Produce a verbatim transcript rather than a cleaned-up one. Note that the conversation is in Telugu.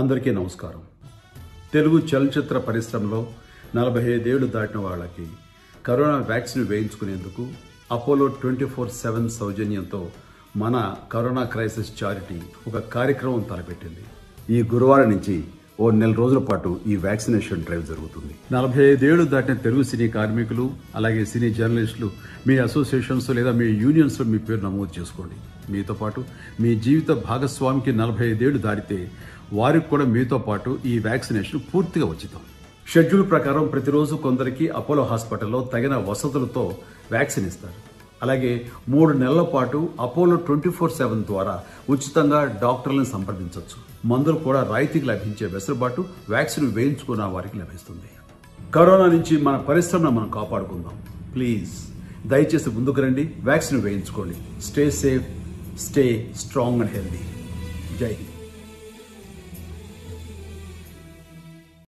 అందరికీ నమస్కారం। తెలుగు చలనచిత్ర పరిశ్రమలో నలభై ఐదు ఏళ్లు దాటిన వాళ్ళకి కరోనా వ్యాక్సిన్ వేయించుకునేందుకు అపోలో ట్వంటీ ఫోర్ సెవెన్ సౌజన్యంతో మన కరోనా క్రైసిస్ చారిటీ ఒక కార్యక్రమం తలపెట్టింది। ఈ గురువారం నుంచి ఓ నెల రోజుల పాటు ఈ వ్యాక్సినేషన్ డ్రైవ్ జరుగుతుంది। నలభై ఐదు ఏళ్లు దాటిన తెలుగు సినీ కార్మికులు అలాగే సినీ జర్నలిస్టులు మీ అసోసియేషన్స్ లేదా మీ యూనియన్స్లో మీ పేరు నమోదు చేసుకోండి। మీతో పాటు మీ జీవిత భాగస్వామికి నలభై ఐదు ఏళ్లు దాటితే వారికి కూడా మీతో పాటు ఈ వ్యాక్సినేషన్ పూర్తిగా ఉచితం। షెడ్యూల్ ప్రకారం ప్రతిరోజు కొందరికి అపోలో హాస్పిటల్లో తగిన వసతులతో వ్యాక్సిన్ ఇస్తారు। అలాగే మూడు నెలల పాటు అపోలో ట్వంటీ ఫోర్ సెవెన్ ద్వారా ఉచితంగా డాక్టర్లను సంప్రదించవచ్చు। మందులు కూడా రాయితీకి లభించే వెసులుబాటు వ్యాక్సిన్ వేయించుకున్న వారికి లభిస్తుంది। కరోనా నుంచి మన పరిశ్రమను మనం కాపాడుకుందాం। ప్లీజ్ దయచేసి ముందుకు రండి, వ్యాక్సిన్ వేయించుకోండి। Stay safe, stay strong and healthy. జై హింద్।